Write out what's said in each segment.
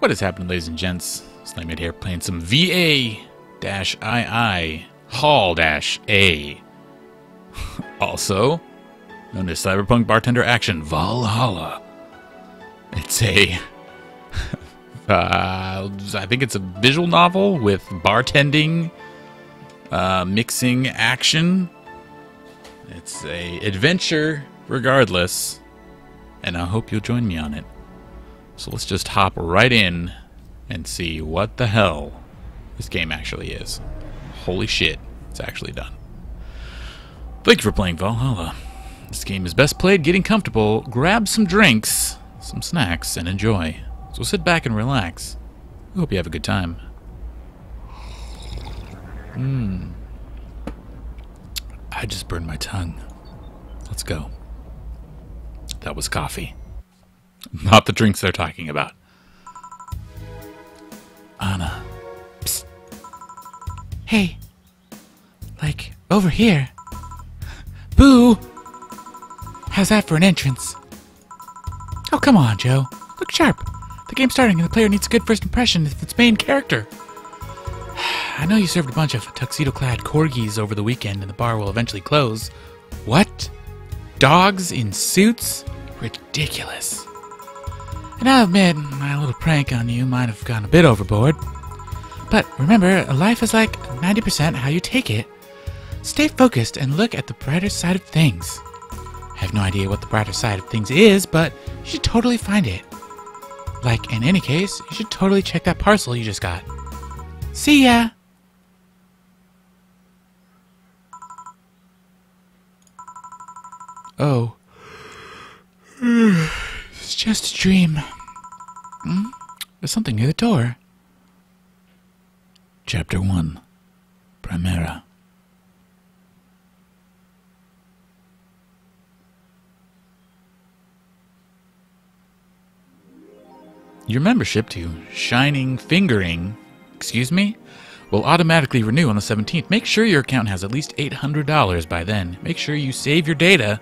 What is happening, ladies and gents? Slimate here playing some VA-11 HALL-A. Also known as Cyberpunk Bartender Action, Valhalla. It's a... I think it's a visual novel with bartending, mixing action. It's a adventure regardless, and I hope you'll join me on it. So let's just hop right in and see what the hell this game actually is. Holy shit, it's actually done. Thank you for playing Valhalla. This game is best played getting comfortable, grab some drinks, some snacks, and enjoy. So sit back and relax. We hope you have a good time. I just burned my tongue. Let's go. That was coffee. Not the drinks they're talking about. Anna. Psst. Hey. Like, over here. Boo! How's that for an entrance? Oh, come on, Joe. Look sharp. The game's starting and the player needs a good first impression of its main character. I know you served a bunch of tuxedo-clad corgis over the weekend and the bar will eventually close. What? Dogs in suits? Ridiculous. And I'll admit, my little prank on you might have gone a bit overboard. But remember, life is like 90% how you take it. Stay focused and look at the brighter side of things. I have no idea what the brighter side of things is, but you should totally find it. Like, in any case, you should totally check that parcel you just got. See ya! Oh. It's just a dream. There's something near the door. Chapter 1. Primera. Your membership to Shining Fingering, excuse me, will automatically renew on the 17th. Make sure your account has at least $800 by then. Make sure you save your data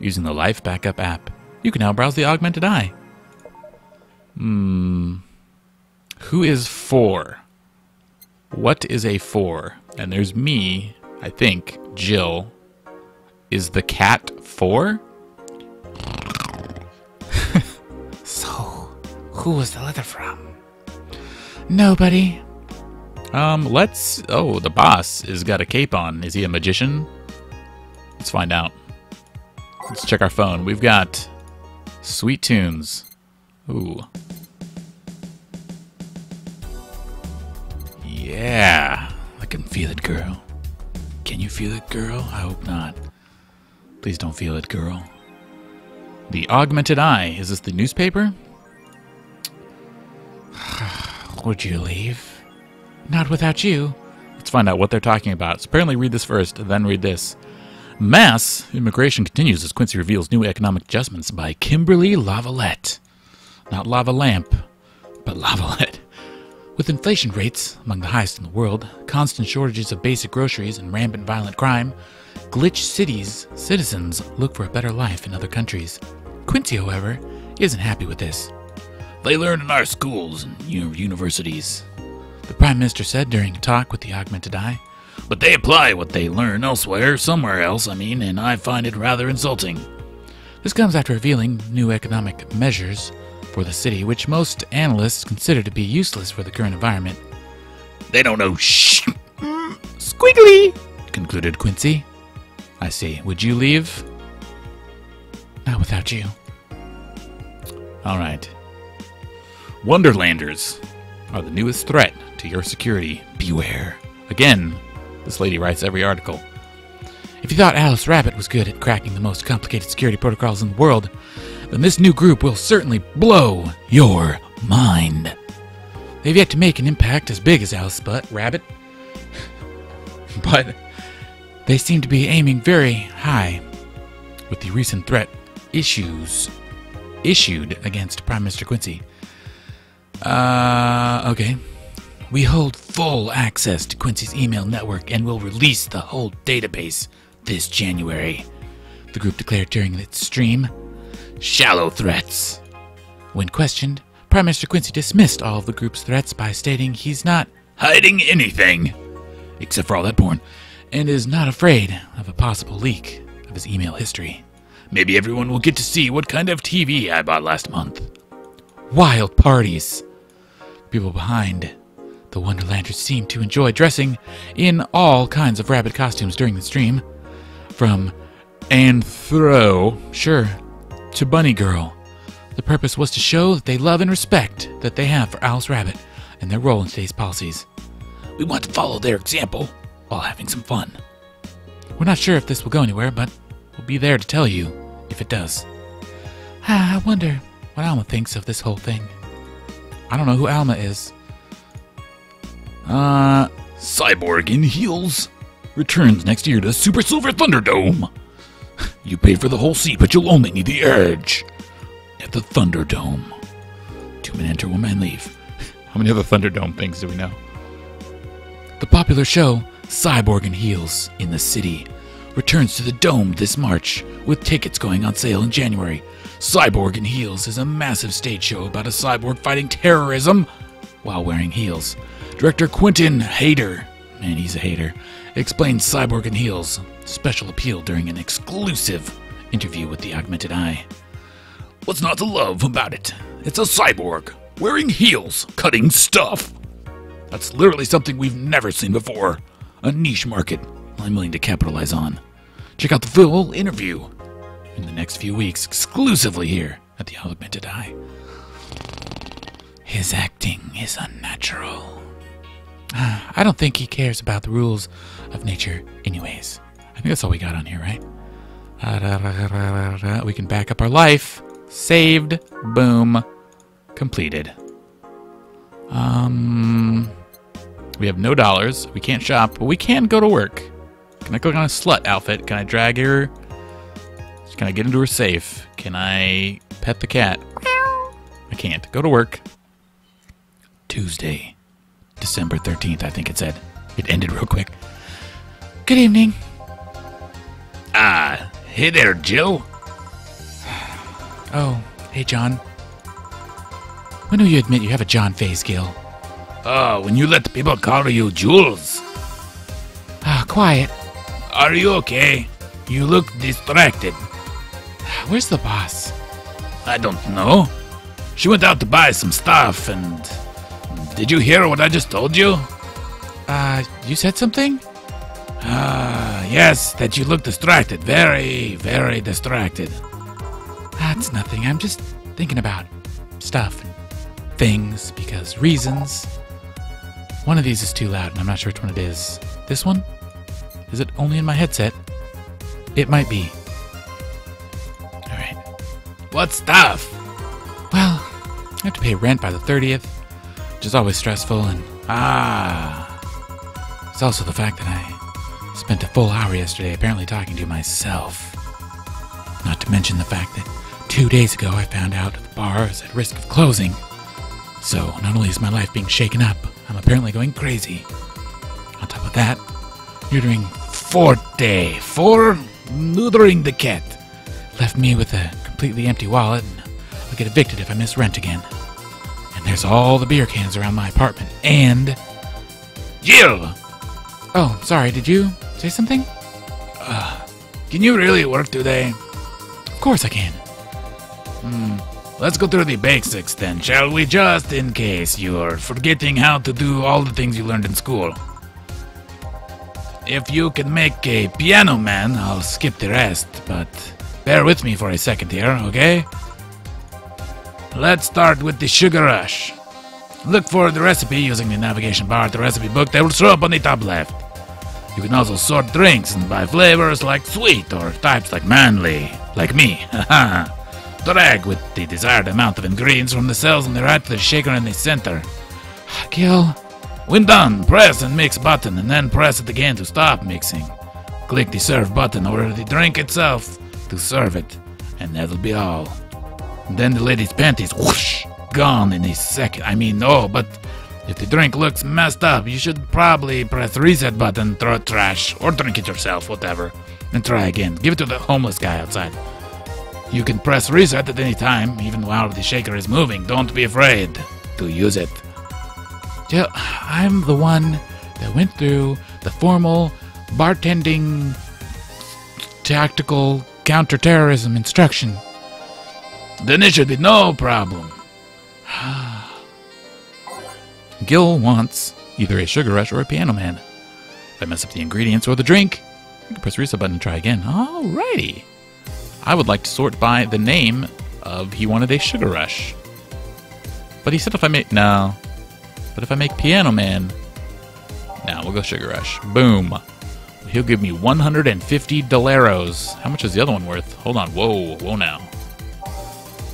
using the Life Backup app. You can now browse the Augmented Eye. Who is 4? What is a 4? And there's me, I think, Jill. Is the cat 4? Who was the letter from? Nobody. Let's... Oh, the boss has got a cape on. Is he a magician? Let's find out. Let's check our phone. We've got Sweet Tunes. Ooh. Yeah. I can feel it, girl. Can you feel it, girl? I hope not. Please don't feel it, girl. The Augmented Eye. Is this the newspaper? Would you leave? Not without you. Let's find out what they're talking about. So apparently read this first, then read this. Mass immigration continues as Quincy reveals new economic adjustments by Kimberly Lavalette. Not lava lamp, but Lavalette. With inflation rates among the highest in the world, constant shortages of basic groceries, and rampant violent crime, Glitch City's citizens look for a better life in other countries. Quincy, however, isn't happy with this. They learn in our schools and universities, the Prime Minister said during a talk with the Augmented Eye. But they apply what they learn elsewhere, somewhere else, I mean, and I find it rather insulting. This comes after revealing new economic measures for the city, which most analysts consider to be useless for the current environment. They don't know shh. Squiggly, concluded Quincy. I see. Would you leave? Not without you. All right. Wonderlanders are the newest threat to your security. Beware. Again, this lady writes every article. If you thought Alice Rabbit was good at cracking the most complicated security protocols in the world, then this new group will certainly blow your mind. They've yet to make an impact as big as Alice Rabbit, but they seem to be aiming very high with the recent threat issued against Prime Minister Quincy. Okay. We hold full access to Quincy's email network and will release the whole database this January, the group declared during its stream. Shallow threats. When questioned, Prime Minister Quincy dismissed all of the group's threats by stating he's not hiding anything, except for all that porn, and is not afraid of a possible leak of his email history. Maybe everyone will get to see what kind of TV I bought last month. Wild parties. People behind the Wonderlanders seem to enjoy dressing in all kinds of rabbit costumes during the stream, from Anthro, sure, to Bunny Girl. The purpose was to show that they love and respect that they have for Alice Rabbit and their role in today's policies. We want to follow their example while having some fun. We're not sure if this will go anywhere, but we'll be there to tell you if it does. I wonder what Alma thinks of this whole thing. I don't know who Alma is. Cyborg in Heels returns next year to Super Silver Thunderdome. You pay for the whole seat, but you'll only need the edge at the Thunderdome. 2 men enter, 1 man leave. How many other Thunderdome things do we know? The popular show Cyborg in Heels in the City returns to the Dome this March, with tickets going on sale in January. Cyborg in Heels is a massive stage show about a cyborg fighting terrorism while wearing heels. Director Quentin Hader, man, he's a hater, explains Cyborg in Heels' special appeal during an exclusive interview with the Augmented Eye. What's not to love about it? It's a cyborg wearing heels, cutting stuff. That's literally something we've never seen before. A niche market I'm willing to capitalize on. Check out the full interview in the next few weeks, exclusively here at the Augmented Eye. His acting is unnatural. I don't think he cares about the rules of nature anyways. I think that's all we got on here, right? We can back up our life. Saved. Boom. Completed. We have no dollars. We can't shop, but we can go to work. Can I click on a slut outfit? Can I drag her? Can I get into her safe? Can I pet the cat? I can't. Go to work. Tuesday, December 13th, I think it said. It ended real quick. Good evening. Hey there, Jill. Oh, hey, John. When will you admit you have a John face, Gil? Oh, when you let the people call you Jules. Ah, quiet. Are you okay? You look distracted. Where's the boss? I don't know. She went out to buy some stuff and... Did you hear what I just told you? You said something? Yes, that you look distracted. Very, very distracted. That's nothing. I'm just thinking about stuff and things because reasons. One of these is too loud and I'm not sure which one it is. This one? Is it only in my headset? It might be. Alright. What stuff? Well, I have to pay rent by the 30th, which is always stressful, and... It's also the fact that I spent a full hour yesterday apparently talking to myself. Not to mention the fact that 2 days ago I found out the bar is at risk of closing. So, not only is my life being shaken up, I'm apparently going crazy. On top of that, neutering Forte for... neutering the cat left me with a completely empty wallet, and I'll get evicted if I miss rent again. And there's all the beer cans around my apartment, and... Jill! Oh, sorry, did you say something? Can you really work today? Of course I can. Let's go through the basics then, shall we? Just in case you're forgetting how to do all the things you learned in school. If you can make a piano man, I'll skip the rest, but bear with me for a second here, okay? Let's start with the sugar rush. Look for the recipe using the navigation bar at the recipe book that will show up on the top left. You can also sort drinks and buy flavors like sweet or types like manly, like me. Drag with the desired amount of ingredients from the cells on the right to the shaker in the center. Gil... When done, press and mix button, and then press it again to stop mixing. Click the serve button or the drink itself to serve it, and that'll be all. And then the lady's panties, whoosh, gone in a second. No, but if the drink looks messed up, you should probably press reset button, throw it trash, or drink it yourself, whatever, and try again. Give it to the homeless guy outside. You can press reset at any time, even while the shaker is moving. Don't be afraid to use it. Yeah, I'm the one that went through the formal bartending tactical counterterrorism instruction. Then it should be no problem. Gil wants either a sugar rush or a piano man. If I mess up the ingredients or the drink, you can press reset button and try again. Alrighty. I would like to sort by the name of he wanted a sugar rush. But he said if I make... No. But if I make piano man... No, we'll go sugar rush. Boom. He'll give me 150 doleros. How much is the other one worth? Hold on. Whoa. Whoa now.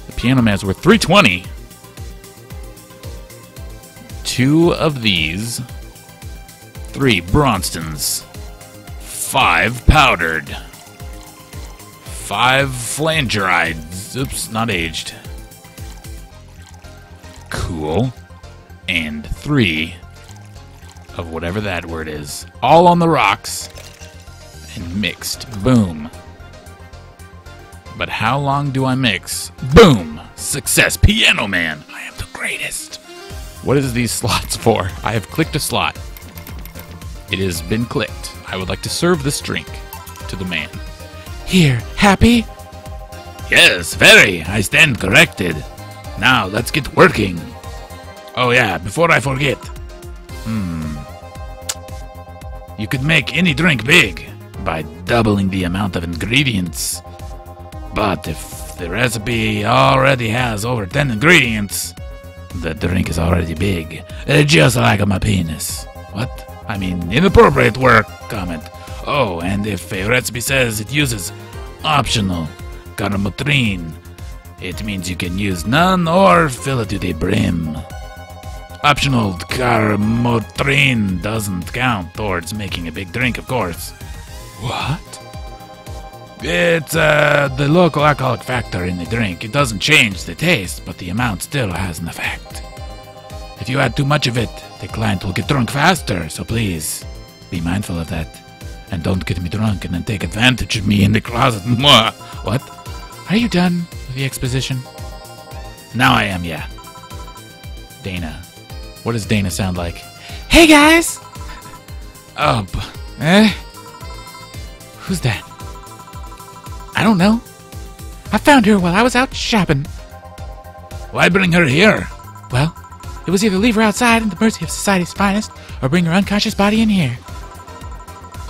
The piano man's worth 320. Two of these. Three Bronstons. Five powdered. Five flangerides. Oops, not aged. Cool. And three of whatever that word is. All on the rocks and mixed. Boom. But how long do I mix? Boom. Success. Piano man. I am the greatest. What is these slots for? I have clicked a slot. It has been clicked. I would like to serve this drink to the man. Here, happy? Yes, very. I stand corrected. Now, let's get working. Oh yeah, before I forget. You could make any drink big by doubling the amount of ingredients. But if the recipe already has over 10 ingredients, the drink is already big. Just like my penis. What? I mean, inappropriate work comment. Oh, and if a recipe says it uses optional carmotrine, it means you can use none or fill it to the brim. Optional carmotrine doesn't count towards making a big drink, of course. What? It's the local alcoholic factor in the drink. It doesn't change the taste, but the amount still has an effect. If you add too much of it, the client will get drunk faster, so please be mindful of that. And don't get me drunk and then take advantage of me in the closet. What? Are you done with the exposition? Now I am, yeah. Dana. What does Dana sound like? Hey, guys! Oh, who's that? I don't know. I found her while I was out shopping. Why bring her here? Well... It was either leave her outside at the mercy of society's finest, or bring her unconscious body in here.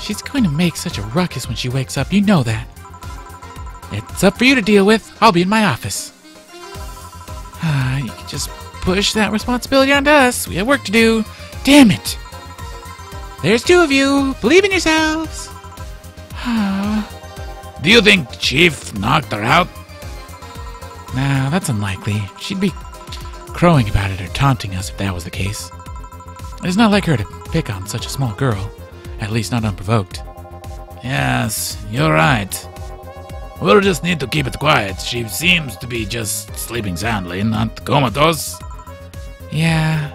She's going to make such a ruckus when she wakes up, you know that. It's up for you to deal with. I'll be in my office. You can just push that responsibility onto us. We have work to do. Damn it. There's two of you. Believe in yourselves. Do you think Chief knocked her out? Nah, that's unlikely. She'd be... crowing about it or taunting us if that was the case. It's not like her to pick on such a small girl, at least not unprovoked. Yes, you're right. We'll just need to keep it quiet. She seems to be just sleeping soundly, not comatose. Yeah.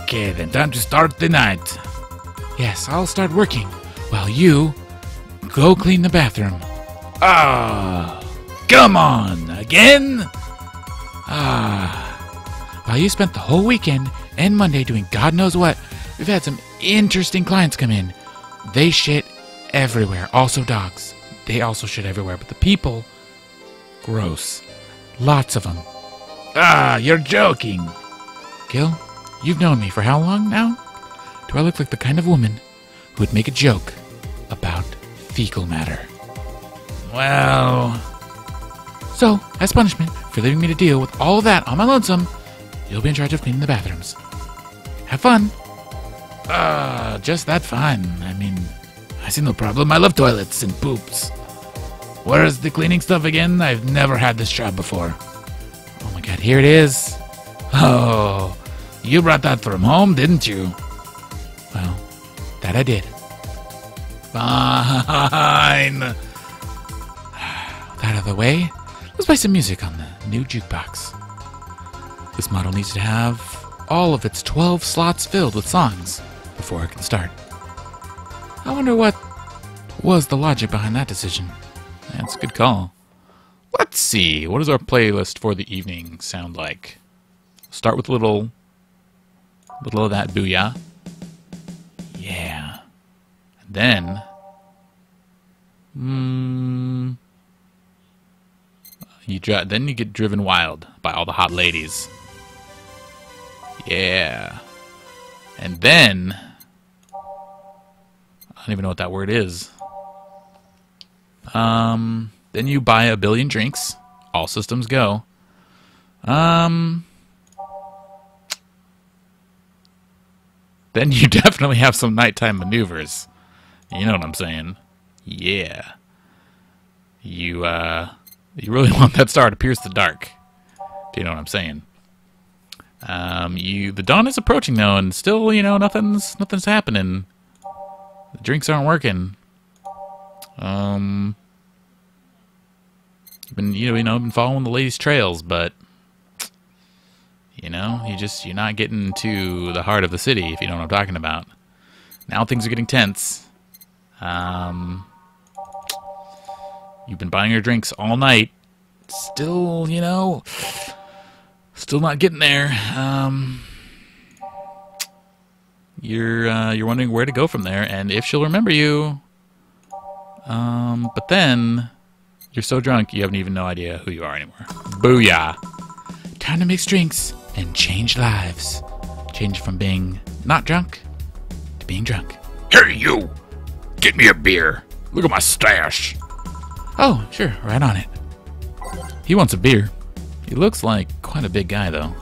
Okay, then time to start the night. Yes, I'll start working while you go clean the bathroom. Ah, oh, come on, again? While you spent the whole weekend and Monday doing God knows what, we've had some interesting clients come in. They shit everywhere. Also dogs. They also shit everywhere. But the people, gross. Lots of them. Ah, you're joking. Gil, you've known me for how long now? Do I look like the kind of woman who would make a joke about fecal matter? Well... So, as punishment for leaving me to deal with all that on my lonesome, you'll be in charge of cleaning the bathrooms. Have fun. Just that fine. I mean, I see no problem. I love toilets and poops. Where's the cleaning stuff again? I've never had this job before. Oh my god, here it is. Oh, you brought that from home, didn't you? Well, that I did. Fine. That out of the way. Let's play some music on the new jukebox. This model needs to have all of its 12 slots filled with songs before it can start. I wonder what was the logic behind that decision. That's a good call. Let's see, what does our playlist for the evening sound like? Start with a little of that booyah. Yeah. And then then you get driven wild by all the hot ladies. Yeah. And then I don't even know what that word is. Then you buy a billion drinks. All systems go. Then you definitely have some nighttime maneuvers. You know what I'm saying? Yeah. You really want that star to pierce the dark. Do you know what I'm saying? The dawn is approaching though, and still, you know, nothing's happening. The drinks aren't working. Been following the ladies' trails, but you know, you're not getting to the heart of the city, if you know what I'm talking about. Now things are getting tense. You've been buying your drinks all night. Still, you know, still not getting there. You're wondering where to go from there and if she'll remember you. But then you're so drunk you haven't even no idea who you are anymore. Booyah! Time to mix drinks and change lives. Change from being not drunk to being drunk. Hey you! Get me a beer. Look at my stash. Oh, sure, right on it. He wants a beer. He looks like quite a big guy though.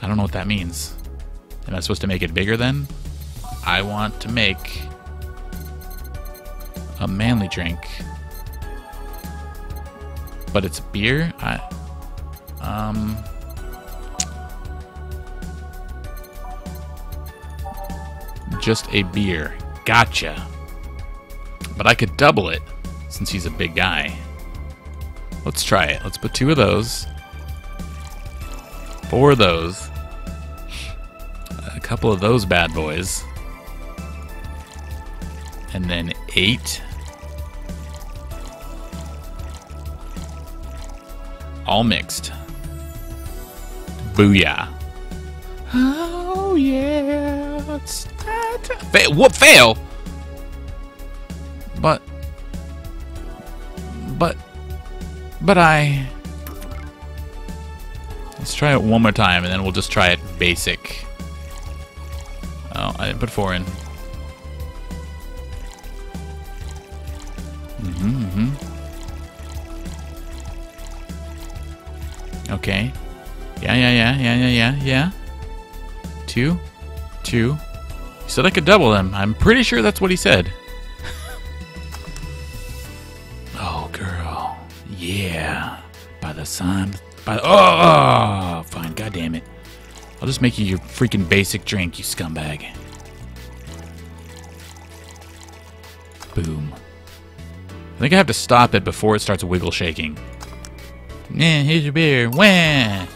I don't know what that means. Am I supposed to make it bigger then? I want to make a manly drink. But it's beer? Just a beer. Gotcha. But I could double it since he's a big guy. Let's try it. Let's put 2 of those. 4 of those. A couple of those bad boys. And then 8. All mixed. Booyah. Oh, yeah. It's that. Fail? But I... Let's try it one more time, and then we'll just try it basic. Oh, I didn't put 4 in. Okay. Yeah. 2, 2. He said I could double them. I'm pretty sure that's what he said. Oh, girl. Yeah. By the sun. Oh, fine. God damn it. I'll just make you your freaking basic drink, you scumbag. Boom. I think I have to stop it before it starts wiggle shaking. Yeah, here's your beer. Wah!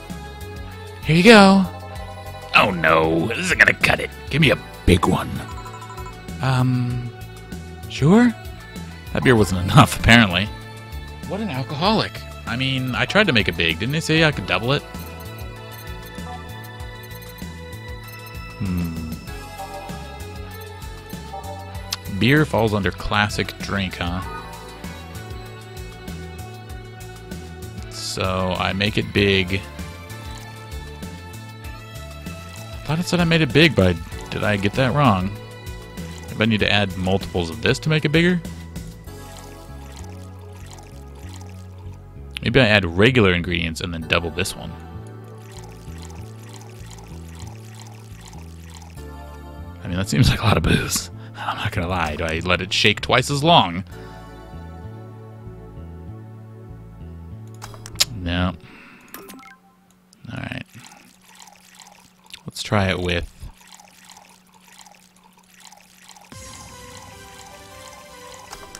Here you go. Oh no, this isn't gonna cut it. Give me a big one. Sure? That beer wasn't enough, apparently. What an alcoholic. I mean, I tried to make it big. Didn't they say I could double it? Beer falls under classic drink, huh? So I make it big. I thought it said I made it big, but did I get that wrong? Maybe I need to add multiples of this to make it bigger? Maybe I add regular ingredients and then double this one. I mean, that seems like a lot of booze. I'm not gonna lie. Do I let it shake twice as long? No. Alright. Let's try it with...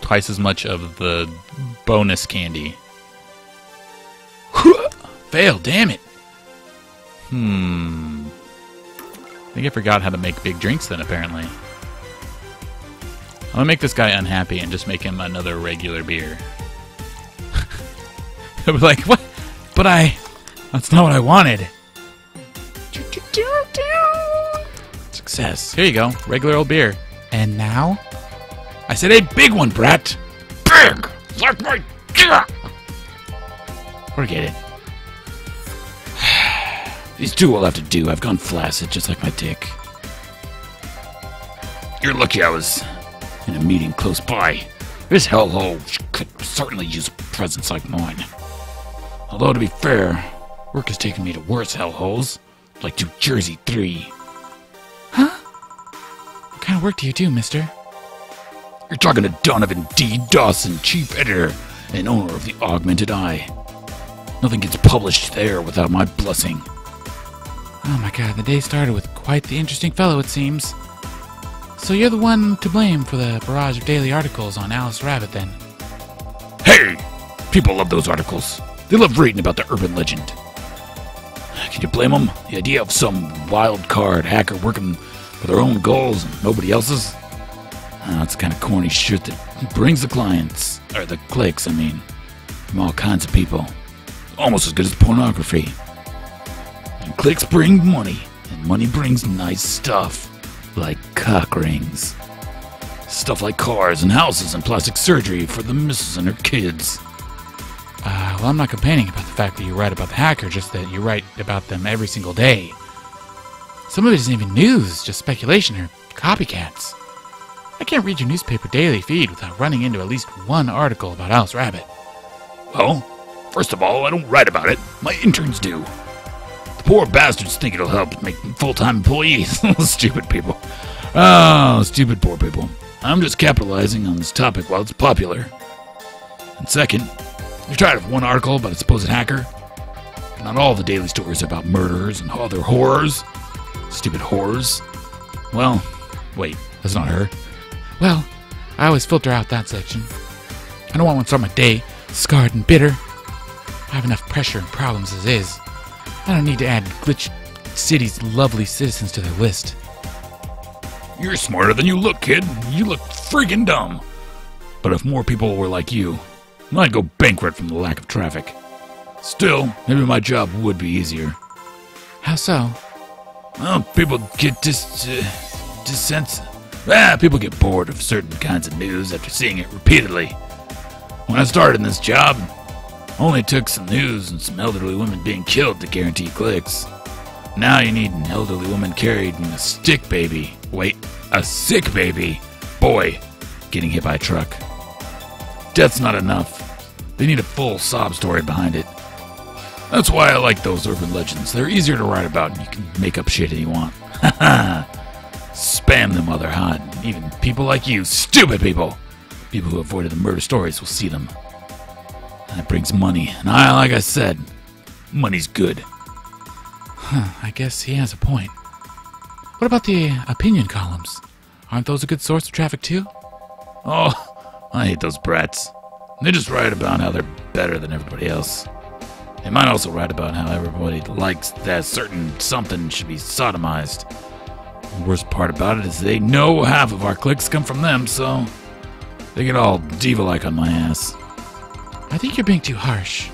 twice as much of the bonus candy. Fail, damn it! I think I forgot how to make big drinks then, apparently. I'm gonna make this guy unhappy and just make him another regular beer. I was like, what? But that's not what I wanted. Success. Here you go. Regular old beer. And now? I said a big one, brat. Big! Like my... Forget it. These two will have to do. I've gone flaccid just like my dick. You're lucky I was in a meeting close by. This hellhole could certainly use a presence like mine. Although, to be fair, work has taken me to worse hellholes, like New Jersey 3. Huh? What kind of work do you do, mister? You're talking to Donovan D. Dawson, chief editor and owner of the Augmented Eye. Nothing gets published there without my blessing. Oh my god, the day started with quite the interesting fellow, it seems. So you're the one to blame for the barrage of daily articles on Alice Rabbit, then? Hey! People love those articles. They love reading about the urban legend. Can you blame them? The idea of some wild-card hacker working for their own goals and nobody else's? Oh, that's the kind of corny shit that brings the clients, or the clicks, I mean, from all kinds of people. Almost as good as pornography. And clicks bring money, and money brings nice stuff. Like cock rings. Stuff like cars and houses and plastic surgery for the missus and her kids. Well, I'm not complaining about the fact that you write about the hacker, just that you write about them every single day. Some of it isn't even news, just speculation or copycats. I can't read your newspaper daily feed without running into at least one article about Alice Rabbit. Well, first of all, I don't write about it. My interns do. Poor bastards think it'll help make full-time employees. Stupid people. Oh, stupid poor people. I'm just capitalizing on this topic while it's popular. And second, you're tired of one article about a supposed hacker? Not all the daily stories are about murderers and other horrors. Stupid horrors. Well, wait, that's not her. Well, I always filter out that section. I don't want to start my day scarred and bitter. I have enough pressure and problems as is. I don't need to add Glitch City's lovely citizens to their list. You're smarter than you look, kid. You look friggin' dumb. But if more people were like you, I'd go bankrupt from the lack of traffic. Still, maybe my job would be easier. How so? Well, people get people get bored of certain kinds of news after seeing it repeatedly. When I started in this job, only took some news and some elderly women being killed to guarantee clicks. Now you need an elderly woman carrying a sick baby boy getting hit by a truck. Death's not enough. They need a full sob story behind it. That's why I like those urban legends. They're easier to write about and you can make up shit if you want. Spam them while they're hot. Even people like you, stupid people. People who avoided the murder stories will see them. That brings money, and like I said, money's good. Huh, I guess he has a point. What about the opinion columns? Aren't those a good source of traffic, too? Oh, I hate those brats. They just write about how they're better than everybody else. They might also write about how everybody likes that certain something should be sodomized. The worst part about it is they know half of our clicks come from them, so they get all diva-like on my ass. I think you're being too harsh.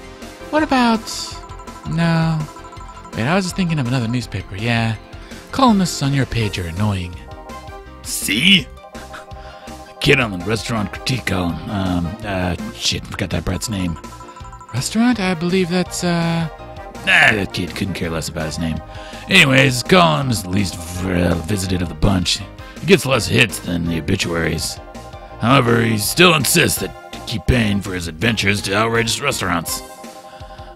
What about... No. Wait, I was just thinking of another newspaper, yeah. Columnists on your page are annoying. See? The kid on the restaurant critique column. Shit, forgot that brat's name. Restaurant? I believe that's, Nah, that kid couldn't care less about his name. Anyways, column is the least visited of the bunch. He gets less hits than the obituaries. However, he still insists that keep paying for his adventures to outrageous restaurants.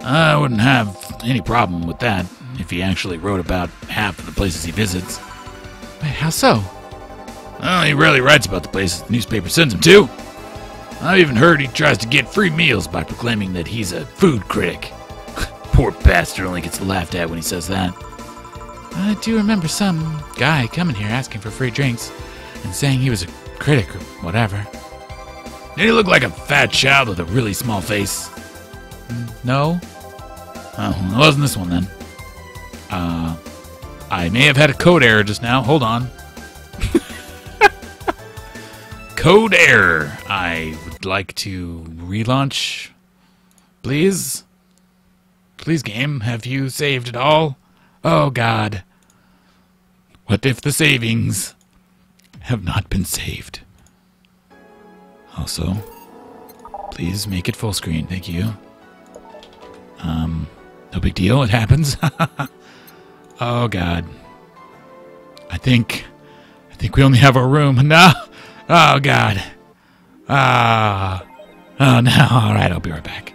I wouldn't have any problem with that if he actually wrote about half of the places he visits. Wait, how so? Well, he rarely writes about the places the newspaper sends him to. I've even heard he tries to get free meals by proclaiming that he's a food critic. Poor bastard only gets laughed at when he says that. I do remember some guy coming here asking for free drinks and saying he was a critic or whatever. Did he look like a fat child with a really small face? No. Oh, it wasn't this one then. I may have had a code error just now. Hold on. Code error. I would like to relaunch Please? Please, game, have you saved it all? Oh, God. What if the savings have not been saved? Also, please make it full screen. Thank you. No big deal. It happens. Oh, God. I think we only have our room. No. Oh, God. Ah. Oh, no. All right. I'll be right back.